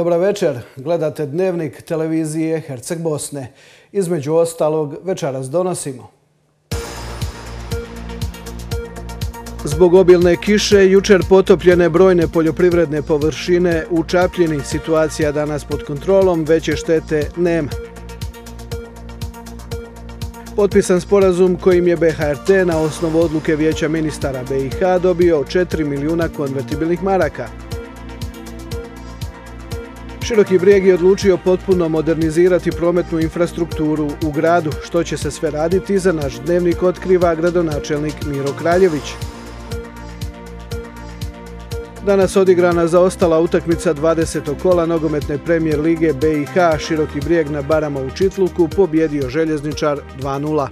Dobar večer, gledate Dnevnik televizije Herceg Bosne. Između ostalog, večeras donosimo. Zbog obilne kiše, jučer potopljene brojne poljoprivredne površine u Čapljini. Situacija danas pod kontrolom, veće štete nema. Potpisan sporazum kojim je BHRT na osnovu odluke Vijeća ministara BiH dobio 4 milijuna konvertibilnih maraka. Široki brijeg je odlučio potpuno modernizirati prometnu infrastrukturu u gradu, što će se sve raditi za naš Dnevnik otkriva gradonačelnik Miro Kraljević. Danas odigrana zaostala utakmica 20. kola nogometne premijer lige BiH. Široki brijeg na Barama u Čitluku pobjedio Željezničar 2:0.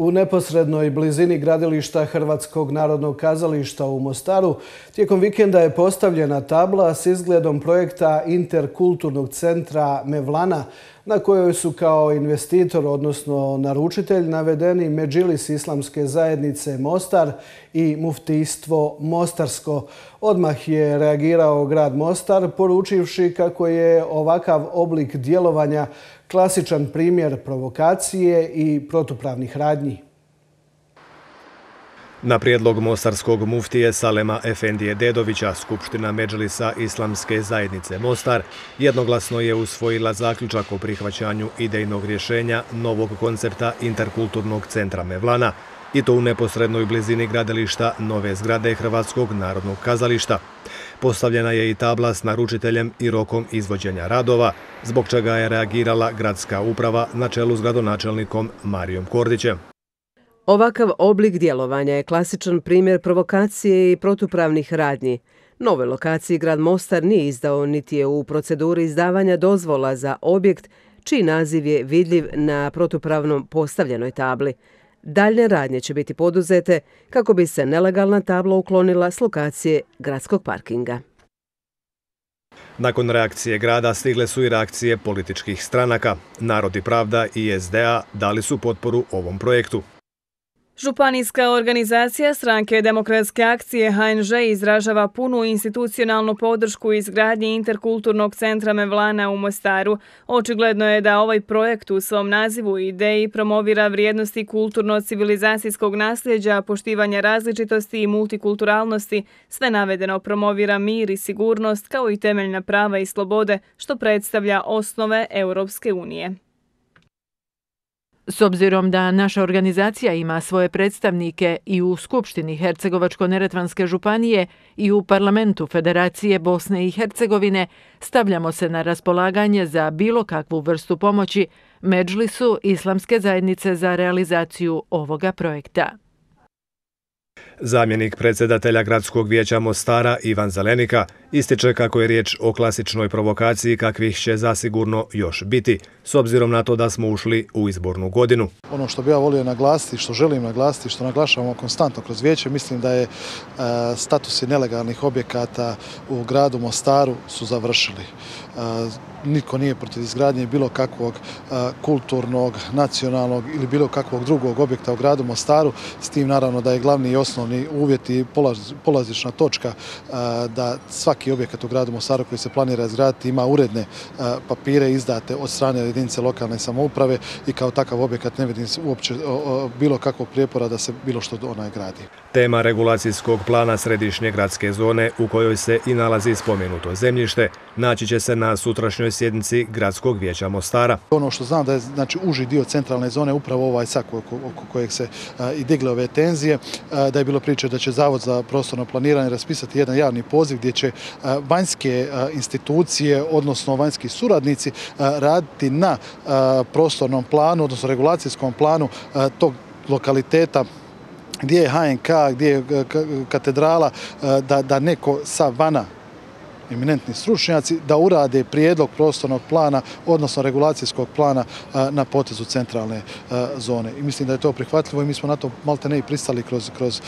U neposrednoj blizini gradilišta Hrvatskog narodnog kazališta u Mostaru tijekom vikenda je postavljena tabla s izgledom projekta interkulturnog centra Mevlana, na kojoj su kao investitor, odnosno naručitelj, navedeni Medžlis Islamske zajednice Mostar i Muftijstvo Mostarsko. Odmah je reagirao grad Mostar poručivši kako je ovakav oblik djelovanja klasičan primjer provokacije i protupravnih radnji. Na prijedlog mostarskog muftije Salema Efendije Dedovića, Skupština Medžlisa Islamske zajednice Mostar jednoglasno je usvojila zaključak o prihvaćanju idejnog rješenja novog koncepta interkulturnog centra Mevlana, i to u neposrednoj blizini gradilišta nove zgrade Hrvatskog narodnog kazališta. Postavljena je i tabla s naručiteljem i rokom izvođenja radova, zbog čega je reagirala gradska uprava na čelu s gradonačelnikom Marijom Kordićem. Ovakav oblik djelovanja je klasičan primjer provokacije i protupravnih radnji. Nove lokaciji grad Mostar nije izdao niti je u proceduri izdavanja dozvola za objekt čiji naziv je vidljiv na protupravnom postavljenoj tabli. Daljne radnje će biti poduzete kako bi se nelegalna tabla uklonila s lokacije gradskog parkinga. Nakon reakcije grada stigle su i reakcije političkih stranaka. Narod i Pravda i SDA dali su potporu ovom projektu. Županijska organizacija Stranke demokratske akcije HNŽ izražava punu institucionalnu podršku izgradnji interkulturnog centra Mevlana u Mostaru. Očigledno je da ovaj projekt u svom nazivu i ideji promovira vrijednosti kulturno-civilizacijskog nasljeđa, poštivanja različitosti i multikulturalnosti. Sve navedeno promovira mir i sigurnost kao i temeljna prava i slobode, što predstavlja osnove Europske unije. S obzirom da naša organizacija ima svoje predstavnike i u Skupštini Hercegovačko-Neretvanske županije i u Parlamentu Federacije Bosne i Hercegovine, stavljamo se na raspolaganje za bilo kakvu vrstu pomoći Medžlisu Islamske zajednice za realizaciju ovoga projekta. Zamjenik predsjedatelja Gradskog vijeća Mostara Ivan Zelenika ističe kako je riječ o klasičnoj provokaciji kakvih će zasigurno još biti, s obzirom na to da smo ušli u izbornu godinu. Ono što bi ja volio naglasiti, što želim naglasiti, što naglašavamo konstantno kroz vijeće, mislim da je statusi nelegalnih objekata u gradu Mostaru su završili. Niko nije protiv izgradnje bilo kakvog kulturnog, nacionalnog ili bilo kakvog drugog objekta u gradu Mostaru, s tim naravno da je glavni i osnovni uvjet i polazišna točka da svaki objekat u gradu Mostaru koji se planira izgraditi ima uredne papire izdate od strane jedinice lokalne samouprave i kao takav objekat ne vidim uopće bilo kakvog prijepora da se bilo što ona gradi. Tema regulacijskog plana središnje gradske zone u kojoj se i nalazi spomenuto zemljište naći će se na sutrašnjoj sjednici Gradskog vijeća Mostara. Ono što znam da je znači uži dio centralne zone upravo ovaj sak oko kojeg se i digle ove tenzije, da je bilo priče da će Zavod za prostorno planiranje raspisati jedan javni poziv gdje će vanjske institucije, odnosno vanjski suradnici, raditi na prostornom planu, odnosno regulacijskom planu tog lokaliteta gdje je HNK, gdje je katedrala, da neko sa vana, eminentni stručnjaci, da urade prijedlog prostornog plana, odnosno regulacijskog plana na potezu centralne zone. I mislim da je to prihvatljivo i mi smo na to malte ne i pristali kroz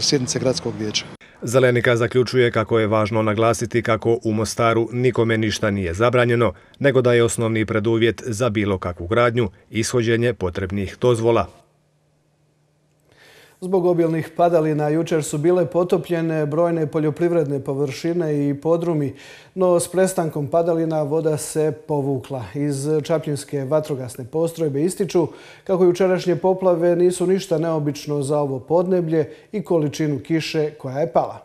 sjednice gradskog vijeća. Zelenika zaključuje kako je važno naglasiti kako u Mostaru nikome ništa nije zabranjeno, nego da je osnovni preduvjet za bilo kakvu gradnju ishođenje potrebnih dozvola. Zbog obilnih padalina jučer su bile potopljene brojne poljoprivredne površine i podrumi, no s prestankom padalina voda se povukla. Iz Čapljinske vatrogasne postrojbe ističu kako jučerašnje poplave nisu ništa neobično za ovo podneblje i količinu kiše koja je pala.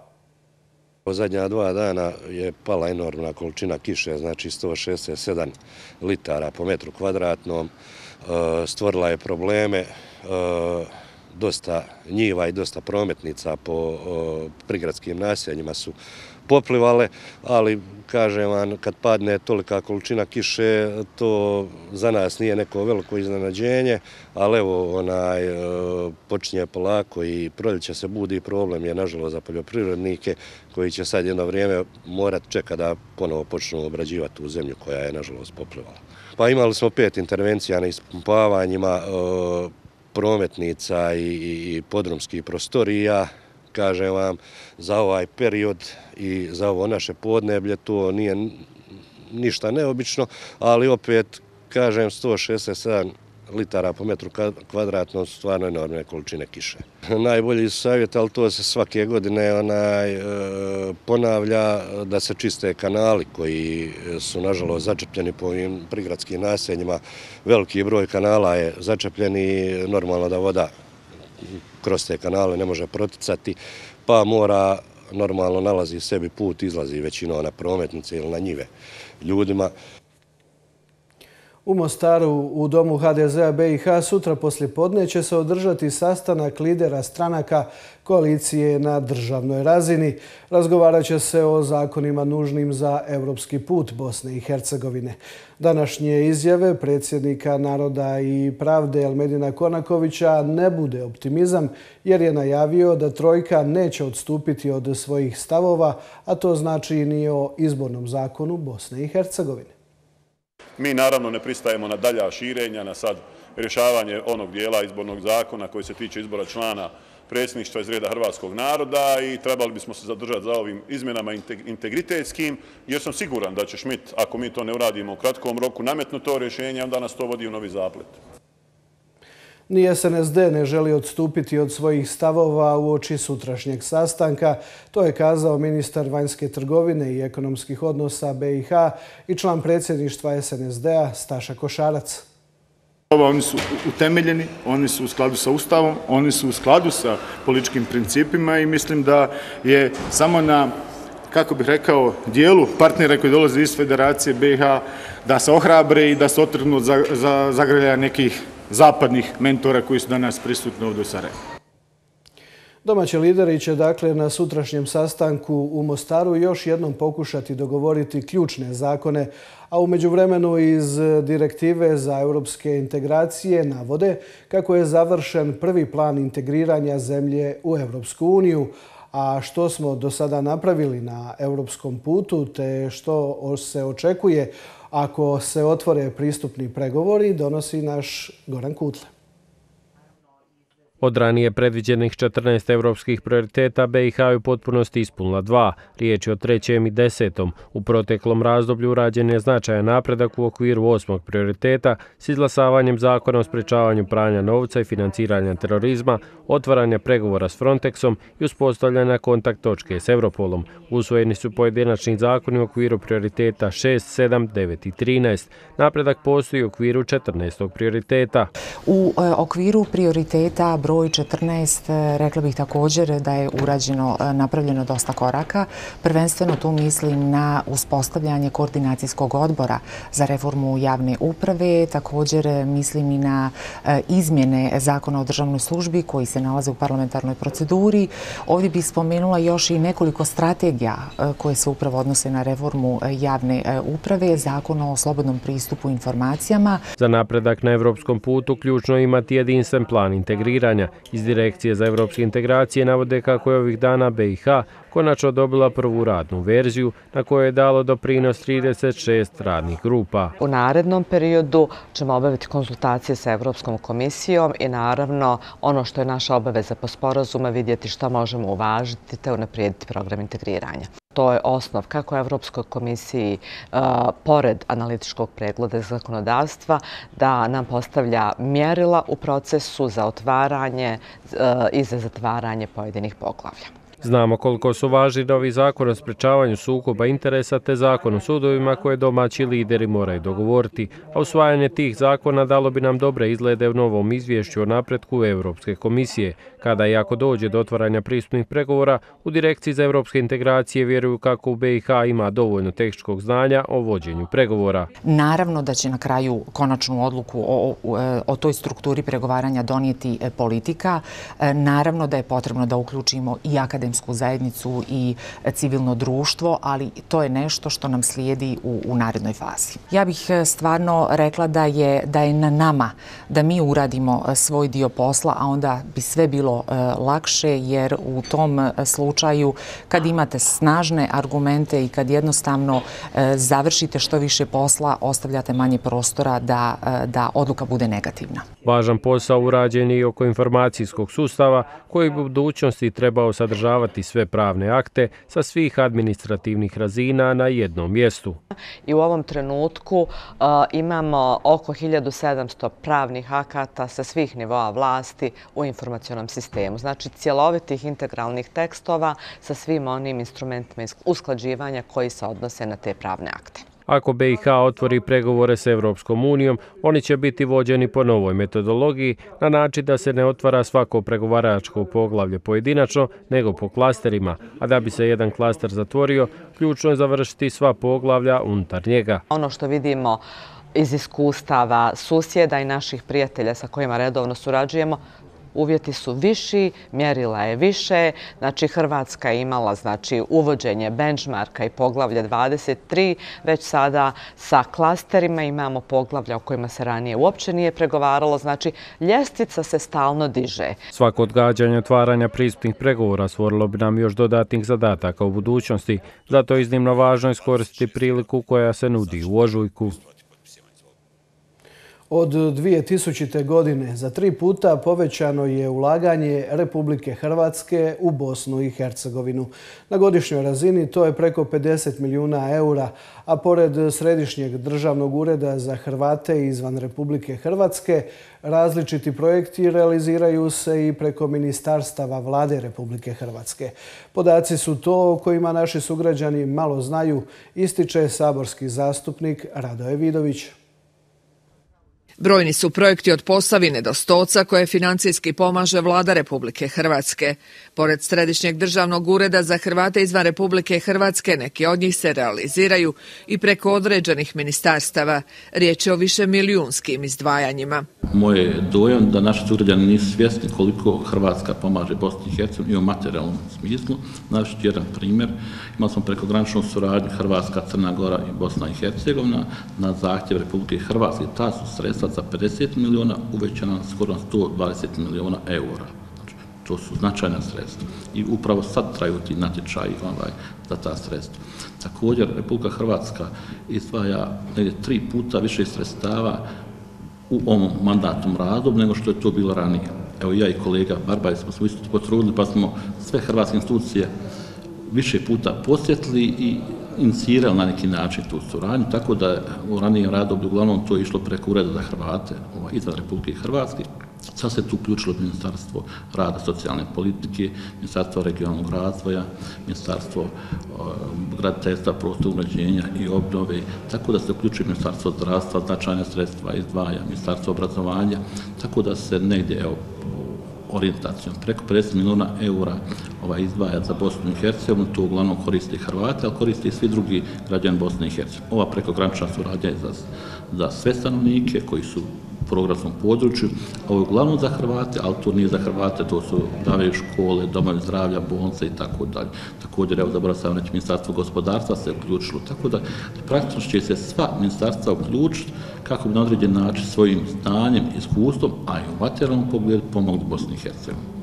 U zadnja dva dana je pala enormna količina kiše, znači 167 litara po metru kvadratnom. Stvorila je probleme, dosta njiva i dosta prometnica po prigradskim naseljenjima su poplivale, ali kažem vam, kad padne tolika količina kiše, to za nas nije neko veliko iznenađenje, ali evo, počinje polako i proljeće se budi, problem je nažalost za poljoprivrednike koji će sad jedno vrijeme morat čekati da ponovo počnu obrađivati tu zemlju koja je nažalost poplivala. Pa imali smo 5 intervencija na ispumpavanjima prometnica i podrumskih prostorija. Kažem vam, za ovaj period i za ovo naše podneblje to nije ništa neobično, ali opet, kažem, 167 litara po metru kvadratnom su stvarno enormne količine kiše. Najbolji savjet, ali to se svake godine ponavlja, da se čiste kanali koji su nažalost začepljeni po ovim prigradskim naseljima. Veliki broj kanala je začepljen i normalno da voda kroz te kanale ne može proticati, pa mora normalno nalazi sebi put, izlazi većinom na prometnice ili na njive ljudima. U Mostaru u domu HDZ-a BiH sutra poslijepodne će se održati sastanak lidera stranaka koalicije na državnoj razini. Razgovarat će se o zakonima nužnim za evropski put Bosne i Hercegovine. Današnje izjave predsjednika Naroda i Pravde Almedina Konakovića ne bude optimizam, jer je najavio da trojka neće odstupiti od svojih stavova, a to znači i ni o izbornom zakonu Bosne i Hercegovine. Mi naravno ne pristajemo na dalja širenja, na sad rješavanje onog dijela izbornog zakona koji se tiče izbora člana predsjedništva iz reda hrvatskog naroda i trebali bismo se zadržati za ovim izmjenama integritetskim, jer sam siguran da će Šmit, ako mi to ne uradimo u kratkom roku, nametnu to rješenje, onda nas to vodi u novi zaplet. Ni SNSD ne želi odstupiti od svojih stavova u oči sutrašnjeg sastanka. To je kazao ministar vanjske trgovine i ekonomskih odnosa BiH i član predsjedništva SNSD-a Staša Košarac. Oni su utemeljeni, oni su u skladu sa Ustavom, oni su u skladu sa političkim principima i mislim da je samo na, kako bih rekao, dijelu partnera koji dolaze iz Federacije BiH da se ohrabre i da se otrgnu od zagrljaja nekih zapadnih mentora koji su danas prisutni ovdje u Sarajevu. Domaći lideri će dakle na sutrašnjem sastanku u Mostaru još jednom pokušati dogovoriti ključne zakone, a u međuvremenu iz Direktive za evropske integracije navode kako je završen prvi plan integriranja zemlje u Evropsku uniju, a što smo do sada napravili na evropskom putu te što se očekuje ako se otvore pristupni pregovori, donosi naš Goran Kutle. Od ranije predviđenih 14 evropskih prioriteta, BiH je u potpunosti ispunila 2, riječ je o 3. i 10. U proteklom razdoblju urađen je značajan napredak u okviru 8. prioriteta s izglasavanjem zakona o sprečavanju pranja novca i financiranja terorizma, otvaranja pregovora s Frontexom i uspostavljanja kontakt točke s Europolom. Usvojeni su pojedinačni zakoni u okviru prioriteta 6, 7, 9 i 13. Napredak postoji u okviru 14. prioriteta. U okviru prioriteta broj 14, rekla bih također da je napravljeno dosta koraka. Prvenstveno tu mislim na uspostavljanje koordinacijskog odbora za reformu javne uprave, također mislim i na izmjene zakona o državnoj službi koji se nalaze u parlamentarnoj proceduri. Ovdje bih spomenula još i nekoliko strategija koje se upravo odnose na reformu javne uprave, zakon o slobodnom pristupu informacijama. Za napredak na evropskom putu ključno je imati jedinstven plan integriranja. Iz Direkcije za evropske integracije navode kako je ovih dana BiH konačno dobila prvu radnu verziju na kojoj je dalo doprinos 36 radnih grupa. U narednom periodu ćemo obaviti konsultacije sa Evropskom komisijom i naravno ono što je naša obaveza po sporazumu vidjeti što možemo uvažiti te unaprijediti program integriranja. to je osnov kako Evropskoj komisiji, pored analitičkog pregleda zakonodavstva, da nam postavlja mjerila u procesu za otvaranje i za zatvaranje pojedinih poglavlja. Znamo koliko su važni novi zakon o sprečavanju sukoba interesa te zakon o sudovima koje domaći lideri moraju dogovoriti, a usvajanje tih zakona dalo bi nam dobre izglede u novom izvješću o napretku Evropske komisije. Kada i ako dođe do otvaranja pristupnih pregovora, u Direkciji za evropske integracije vjeruju kako u BiH ima dovoljno tehničkog znanja o vođenju pregovora. Naravno da će na kraju konačnu odluku o toj strukturi pregovaranja donijeti politika. Naravno da je potrebno da uključimo i akademsku zajednicu i civilno društvo, ali to je nešto što nam slijedi u narednoj fazi. Ja bih stvarno rekla da je na nama da mi uradimo svoj dio posla, a onda bi sve bilo lakše, jer u tom slučaju kad imate snažne argumente i kad jednostavno završite što više posla, ostavljate manje prostora da odluka bude negativna. Važan posao urađen je i oko informacijskog sustava koji bi u budućnosti trebao sadržavati sve pravne akte sa svih administrativnih razina na jednom mjestu. I u ovom trenutku imamo oko 1700 pravnih akata sa svih nivoa vlasti u informacionom sistemu. Znači cjelovitih integralnih tekstova sa svim onim instrumentima usklađivanja koji se odnose na te pravne akte. Ako BiH otvori pregovore s Evropskom unijom, oni će biti vođeni po novoj metodologiji na način da se ne otvara svako pregovaračko poglavlje pojedinačno, nego po klasterima, a da bi se jedan klaster zatvorio, ključno je završiti sva poglavlja unutar njega. Ono što vidimo iz iskustava susjeda i naših prijatelja sa kojima redovno surađujemo, uvjeti su viši, mjerila je više. Znači, Hrvatska je imala uvođenje benchmarka i poglavlja 23. Već sada sa klasterima imamo poglavlja o kojima se ranije uopće nije pregovaralo. Znači, ljestvica se stalno diže. Svako odgađanje otvaranja pristupnih pregovora stvorilo bi nam još dodatnih zadataka u budućnosti. Zato je iznimno važno iskoristiti priliku koja se nudi u ožujku. Od 2000. godine za 3 puta povećano je ulaganje Republike Hrvatske u Bosnu i Hercegovinu. Na godišnjoj razini to je preko 50 milijuna eura, a pored Središnjeg državnog ureda za Hrvate izvan Republike Hrvatske, različiti projekti realiziraju se i preko ministarstava Vlade Republike Hrvatske. Podaci su to o kojima naši sugrađani malo znaju, ističe saborski zastupnik Radoje Vidović. Brojni su projekti od Posavine do Stoca koje financijski pomaže Vlada Republike Hrvatske. Pored Središnjeg državnog ureda za Hrvate izvan Republike Hrvatske, neki od njih se realiziraju i preko određenih ministarstava. Riječ je o višemilijunskim izdvajanjima. Moj je dojam da naši sugrađani nisu svjesni koliko Hrvatska pomaže Bosni i Hercegovini i u materijalnom smislu. Znači, jedan primjer, imali smo prekograničnu suradnju Hrvatska, Crna Gora i Bosna i Hercegovina na zahtjev Republike Hrvatske. Ta su sredstva za 50 miliona uvećana skoro 120 miliona eura. To su značajna sredstva i upravo sad traju ti natječaji za ta sredstva. Također, Republika Hrvatska izdvaja negdje 3 puta više sredstava u ovom mandatnom razdoblju nego što je to bilo ranije. Evo, ja i kolega Barbaj smo se isto potrudili pa smo sve hrvatske institucije više puta posjetili i inicirao na neki način tu suradnju, tako da u ranijem razdoblju uglavnom to je išlo preko ureda za Hrvate izvan Republike Hrvatske. Sad se tu uključilo Ministarstvo rada, socijalne politike, Ministarstvo regionalnog razvoja, Ministarstvo graditeljstva, prostornog uređenja i obnove, tako da se uključuje Ministarstvo zdravstva, značajna sredstva izdvaja, Ministarstvo obrazovanja, tako da se negdje, evo, orijentacijom preko 50 milijuna eura izdvaja za Bosnu i Hercegovinu, to uglavnom koristi Hrvate, ali koristi i svi drugi građani Bosne i Hercegovine. Ova prekogranična suradnja je za sve stanovnike koji su u programskom području, a ovo je uglavnom za Hrvate, ali to nije za Hrvate, to su davaju škole, domovi zdravlja, bolnice i tako dalje. Također, evo, zaboravljam reći, Ministarstvo gospodarstva se uključilo, tako da praktično će se sva ministarstva uključiti kako bi na određen način svojim znanjem, iskustvom, a i u materijalnom pogledu pomogli Bosni i Hercegovini.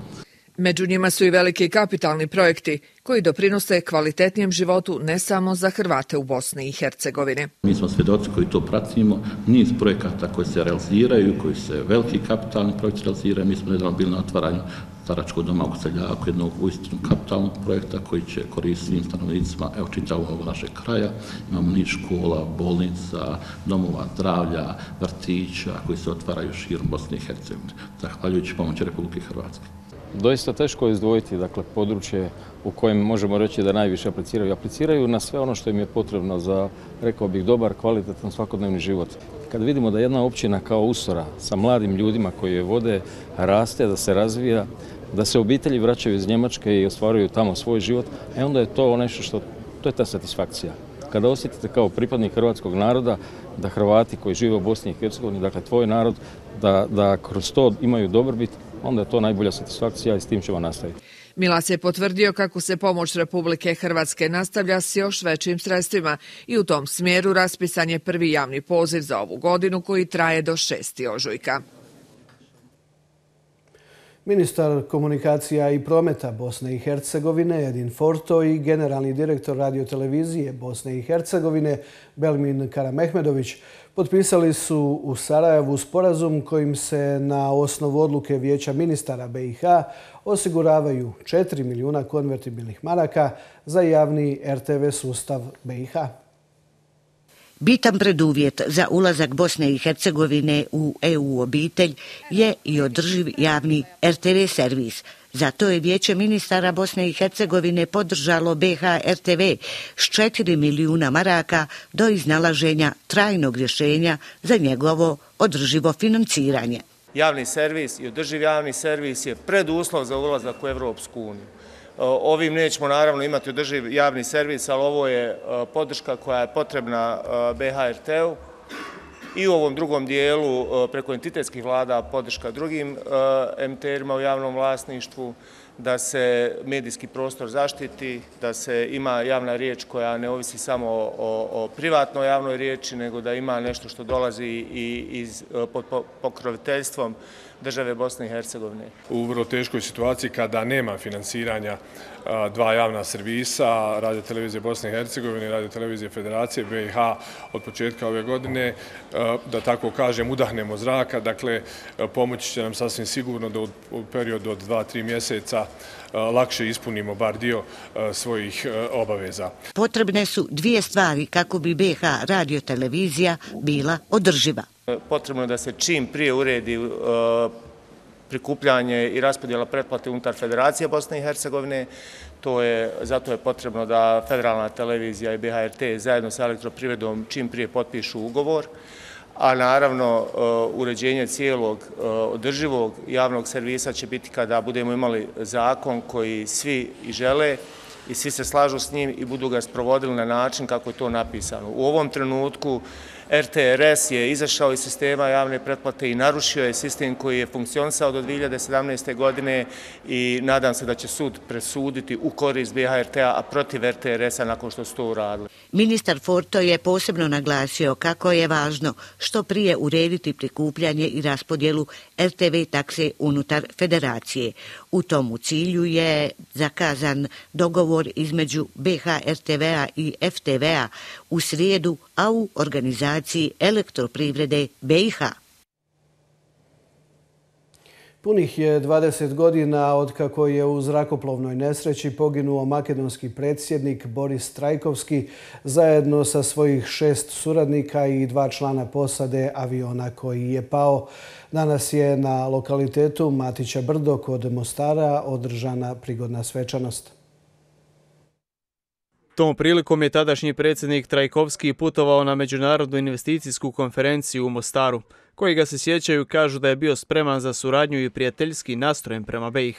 Među njima su i veliki kapitalni projekti koji doprinose kvalitetnijem životu ne samo za Hrvate u Bosni i Hercegovini. Mi smo svjedoci koji to pratimo, niz projekata koji se realiziraju, koji se veliki kapitalni projekti realiziraju. Mi smo nedavno bili na otvaranju Staračkog doma u Seljaku, jednog uistinu kapitalnog projekta koji će koristiti svim stanovnicima čitavog ovog našeg kraja. Imamo niz škola, bolnica, domova zdravlja, vrtića koji se otvaraju širom Bosne i Hercegovine, zahvaljujući pomoći Republike Hrvatske. Doista teško je izdvojiti područje u kojem možemo reći da najviše apliciraju. Apliciraju na sve ono što im je potrebno za, rekao bih, dobar, kvalitetan svakodnevni život. Kad vidimo da jedna općina kao Usora sa mladim ljudima koji je vode raste, da se razvija, da se obitelji vraćaju iz Njemačke i ostvaruju tamo svoj život, onda je to nešto što, to je ta satisfakcija. Kada osjetite kao pripadnik hrvatskog naroda da Hrvati koji žive u Bosni i Hercegovini, tvoj narod, da kroz to imaju dobrobit, onda je to najbolja satisfakcija i s tim ćemo nastaviti. Milas je potvrdio kako se pomoć Republike Hrvatske nastavlja s još većim sredstvima i u tom smjeru raspisan je prvi javni poziv za ovu godinu koji traje do 6. ožujka. Ministar komunikacija i prometa Bosne i Hercegovine Edin Forto i generalni direktor radiotelevizije Bosne i Hercegovine Belmin Karamehmedović potpisali su u Sarajevu sporazum kojim se na osnovu odluke Vijeća ministara BiH osiguravaju 4 milijuna konvertibilnih maraka za javni RTV sustav BiH. Bitan preduvjet za ulazak Bosne i Hercegovine u EU obitelj je i održiv javni RTV servis. Zato je Vijeće ministara Bosne i Hercegovine podržalo BHRTV s 4 milijuna maraka do iznalaženja trajnog rješenja za njegovo održivo financiranje. Javni servis i održiv javni servis je preduslov za ulazak u Evropsku uniju. Ovim nećemo naravno imati održiv javni servis, ali ovo je podrška koja je potrebna BHRT-u i u ovom drugom dijelu preko entitetskih vlada podrška drugim MTR-ima u javnom vlasništvu, da se medijski prostor zaštiti, da se ima javna riječ koja ne ovisi samo o privatnoj javnoj riječi, nego da ima nešto što dolazi i pod pokroviteljstvom države Bosne i Hercegovine. U vrlo teškoj situaciji kada nema finansiranja dva javna servisa, radiotelevizije Bosne i Hercegovine i radiotelevizije Federacije BiH od početka ove godine, da tako kažem, udahnemo zraka, dakle pomoći će nam sasvim sigurno da u periodu od 2-3 mjeseca lakše ispunimo bar dio svojih obaveza. Potrebne su dvije stvari kako bi BiH radiotelevizija bila održiva. Potrebno je da se čim prije uredi prikupljanje i raspodjela pretplate unutar Federacije Bosne i Hercegovine. Zato je potrebno da Federalna televizija i BHRT zajedno sa Elektroprivredom čim prije potpišu ugovor, a naravno uređenje cijelog održivog javnog servisa će biti kada budemo imali zakon koji svi i žele i svi se slažu s njim i budu ga sprovodili na način kako je to napisano. U ovom trenutku RTRS je izašao iz sistema javne pretplate i narušio je sistem koji je funkcionisao do 2017. godine i nadam se da će sud presuditi u korist BHRT-a, a protiv RTRS-a nakon što su to uradili. Ministar Forto je posebno naglasio kako je važno što prije urediti prikupljanje i raspodjelu RTV takse unutar federacije. U tomu cilju je zakazan dogovor između BHRTV-a i FTV-a u srijedu, a u organizaciji Elektroprivrede BiH. Punih je 20 godina od kako je u zrakoplovnoj nesreći poginuo makedonski predsjednik Boris Trajkovski zajedno sa svojih 6 suradnika i 2 člana posade aviona koji je pao. Danas je na lokalitetu Matića Brdo kod Mostara održana prigodna svečanost. Tom prilikom je tadašnji predsjednik Trajkovski putovao na Međunarodnu investicijsku konferenciju u Mostaru, koji ga se sjećaju kažu da je bio spreman za suradnju i prijateljski nastrojen prema BiH.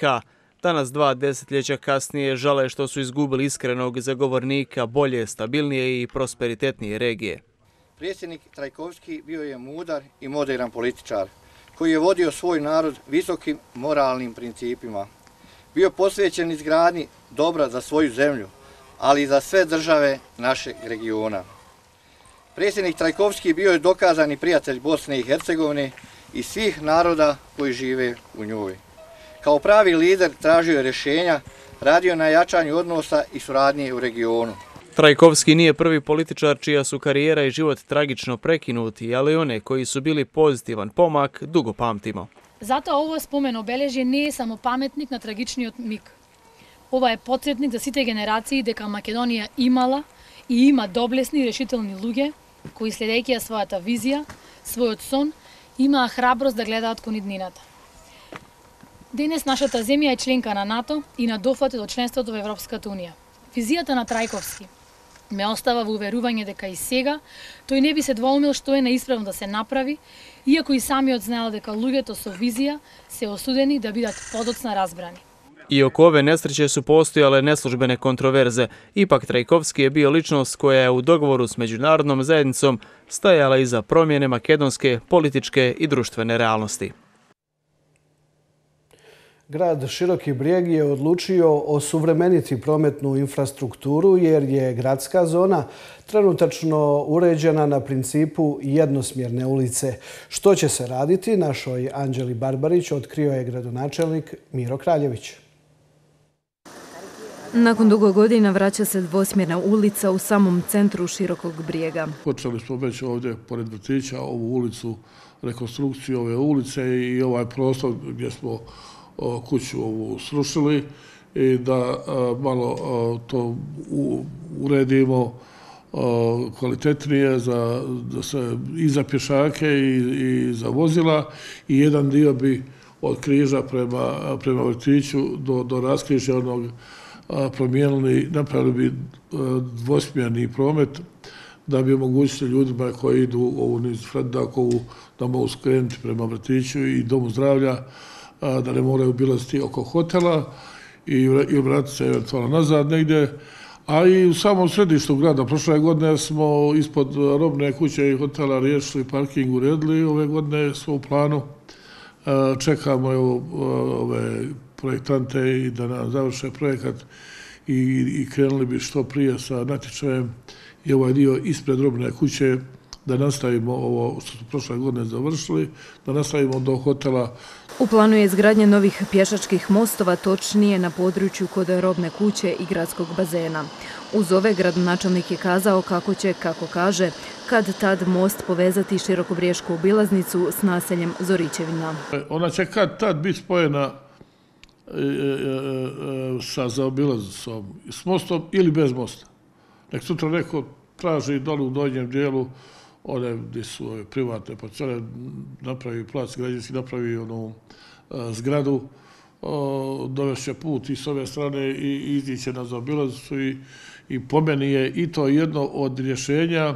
Danas, 2 desetljeća kasnije, žale što su izgubili iskrenog zagovornika bolje, stabilnije i prosperitetnije regije. Predsjednik Trajkovski bio je mudar i moderan političar, koji je vodio svoj narod visokim moralnim principima. Bio posvećen izgradnji dobra za svoju zemlju, ali i za sve države našeg regiona. Predsjednik Trajkovski bio je dokazani prijatelj Bosne i Hercegovine i svih naroda koji žive u njoj. Kao pravi lider tražio je rješenja, radio na jačanju odnosa i suradnje u regionu. Trajkovski nije prvi političar čija su karijera i život tragično prekinuti, ali one koji su bili pozitivan pomak dugo pamtimo. Zato ovo spomen obeležje nije samo pametnik na tragični odmik. Ova je podsjetnik za site generacije deka Makedonija imala i ima doblesni i rešitelni luge koji sljedeći je svojata vizija, svojot son, ima hrabrost da gleda od konidniната. Денес нашата земја е членка на НАТО и на дофат до членството во Европската Унија. Визијата на Трајковски ме остава во уверување дека и сега тој не би се двоумил што е неисправно да се направи, иако и самиот знаел дека луѓето со визија се осудени да бидат подоцна разбрани. I oko ove nesreće su postojale neslužbene kontroverze. Ipak Trajkovski je bio ličnost koja je u dogovoru s međunarodnom zajednicom stajala iza promjene makedonske, političke i društvene realnosti. Grad Široki brijeg je odlučio osuvremeniti prometnu infrastrukturu jer je gradska zona trenutačno uređena na principu jednosmjerne ulice. Što će se raditi, našoj Anđeli Barbarić otkrio je gradonačelnik Miro Kraljević. Nakon dugo godina vraća se dvosmjerna ulica u samom centru Širokog brijega. Počeli smo već ovdje pored Vrtića ovu ulicu, rekonstrukciju ove ulice i ovaj prostor gdje smo kuću ovu srušili i da malo to uredimo kvalitetnije i za pješake i za vozila i jedan dio bi od križa prema Vrtiću do raskrižja onog promijenili, napravili bi dvosmjerni promet da bi omogućili ljudima koji idu ovu niz Frendakovu da mogu skrenuti prema Vrtiću i Domu zdravlja da ne moraju obilaziti oko hotela i vratiti se eventualno nazad negdje. A i u samom središtu grada, prošle godine smo ispod robne kuće i hotela riješili parking, uredili. Ove godine smo u planu, čekamo ove projektante i da nam završe projekat i krenuli bi što prije sa natječajem i ovaj dio ispred robne kuće da nastavimo ovo što su prošle godine završili, da nastavimo do hotela. U planu je izgradnja novih pješačkih mostova, točnije na području kod robne kuće i gradskog bazena. Uz ove gradonačelnik je kazao kako će, kako kaže, kad tad most povezati širokobriješku obilaznicu s naseljem Zorićevina. Ona će kad tad biti spojena sa zaobilaznicom, s mostom ili bez mosta. Nek sutra neko traži dole u donjem dijelu one gdje su privatne parcele, napravi plac, građanski napravi onu zgradu, dovešće put i s ove strane i izdiće na zaobilaznicu i po meni je i to jedno od rješenja.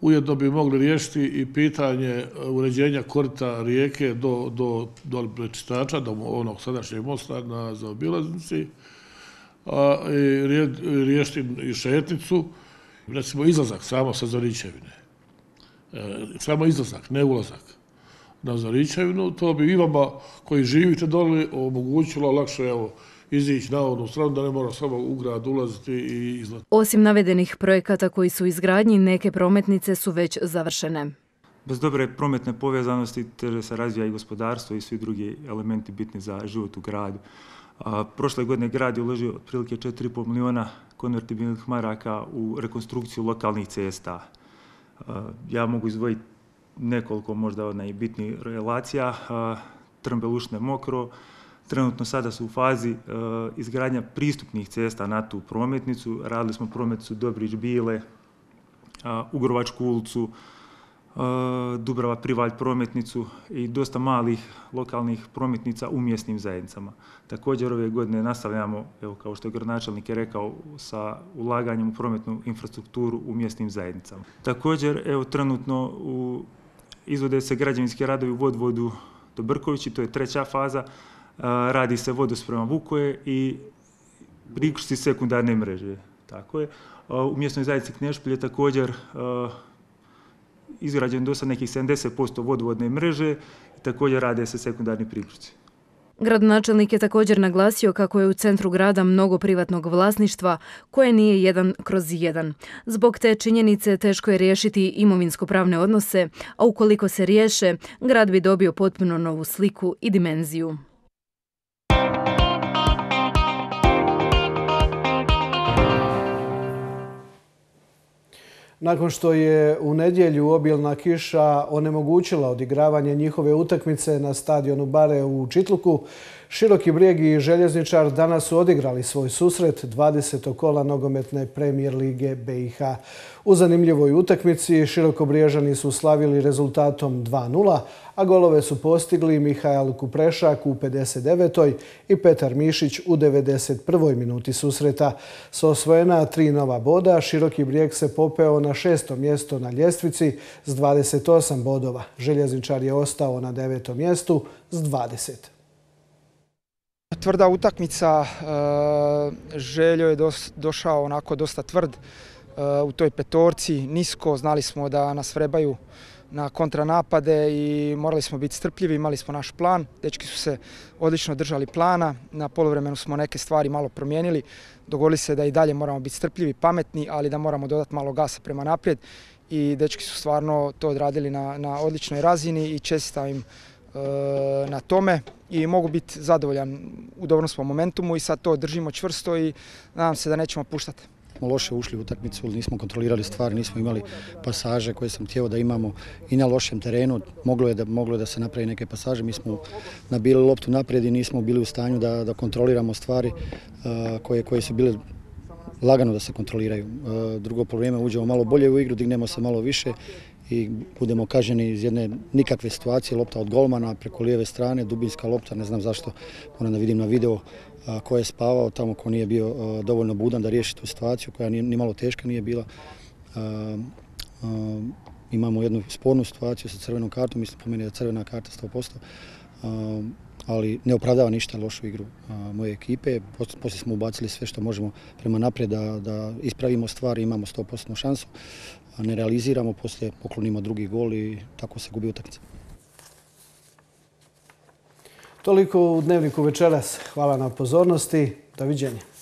Ujedno bi mogli riješiti i pitanje uređenja korita rijeke do prečistača, do onog sadašnjeg mosta na zaobilaznici, riješiti i šetnicu, recimo izlazak samo sa Zorićevine. Samo izlazak, ne ulazak na Zorićevinu, to bi i vama koji živite dole omogućilo lakše izići na onu stranu da ne mora samo u grad ulaziti i izlaziti. Osim navedenih projekata koji su u izgradnji, neke prometnice su već završene. Bez dobre prometne povezanosti teže se razvija i gospodarstvo i svi drugi elementi bitni za život u gradu. Prošle godine grad je uložio otprilike 4,5 miliona konvertibilnih maraka u rekonstrukciju lokalnih cesta. Ja mogu izdvojiti nekoliko možda od najbitnijih relacija. Trnbelušne mokro, trenutno sada su u fazi izgradnja pristupnih cesta na tu prometnicu. Radili smo prometnicu Dobrić-Bile, Ugrovačku ulicu, Dubrava-Privalj prometnicu i dosta malih lokalnih prometnica u mjesnim zajednicama. Također ove godine nastavljamo, evo kao što je gradonačelnik rekao, sa ulaganjem u prometnu infrastrukturu u mjesnim zajednicama. Također, evo trenutno izvode se građevinski radovi u vodovodu do Brkovići, to je treća faza, radi se vodosprema Vukoje i priključci sekundarne mreže. Tako je. U mjesnoj zajednici Knješpilje također izgrađen do sad nekih 70% vodovodne mreže i također rade se sekundarni priključci. Gradonačelnik je također naglasio kako je u centru grada mnogo privatnog vlasništva koje nije 1/1. Zbog te činjenice teško je riješiti imovinsko-pravne odnose, a ukoliko se riješe, grad bi dobio potpuno novu sliku i dimenziju. nakon što je u nedjelju obilna kiša onemogućila odigravanje njihove utakmice na stadionu Bare u Čitluku, Široki brijeg i Željezničar danas su odigrali svoj susret 20. kola nogometne premijer lige BiH. U zanimljivoj utakmici Širokobriježani su slavili rezultatom 2:0, a golove su postigli Mihajl Kuprešak u 59. i Petar Mišić u 91. minuti susreta. Sa osvojena 3 nova boda, Široki brijeg se popeo na 6. mjesto na ljestvici s 28 bodova. Željezničar je ostao na 9. mjestu s 20. Tvrda utakmica, Željo je došao onako dosta tvrd u toj petorci, nisko, znali smo da nas vrebaju na kontranapade i morali smo biti strpljivi, imali smo naš plan, dečki su se odlično držali plana, na poluvremenu smo neke stvari malo promijenili, dogodili se da i dalje moramo biti strpljivi, pametni, ali da moramo dodati malo gasa prema naprijed i dečki su stvarno to odradili na odličnoj razini i čestitam im na tome i mogu biti zadovoljan, u dobrom smo momentumu i sad to držimo čvrsto i nadam se da nećemo puštati. Smo loše ušli u utakmicu, nismo kontrolirali stvari, nismo imali pasaže koje sam htio da imamo i na lošem terenu. Moglo je da se napravi neke pasaže, mi smo nabili loptu naprijed i nismo bili u stanju da kontroliramo stvari koje su bile lagano da se kontroliraju. Drugo probleme, uđemo malo bolje u igru, dignemo se malo više i budemo kažnjeni iz jedne nikakve situacije, lopta od golmana preko lijeve strane, dubinska lopta, ne znam zašto, moram da vidim na video ko je spavao tamo, ko nije bio dovoljno budan da riješi tu situaciju koja ni malo teška nije bila. Imamo jednu spornu situaciju sa crvenom kartom, mislim po meni da je crvena karta 100%, ali ne opravdava ništa lošu igru moje ekipe. Poslije smo ubacili sve što možemo prema naprijed da ispravimo stvari, imamo 100% šansu. Ne realiziramo, poslije poklonimo drugi gol i tako se gubi utakmica. Toliko u Dnevniku večeras. Hvala na pozornosti. Doviđenja.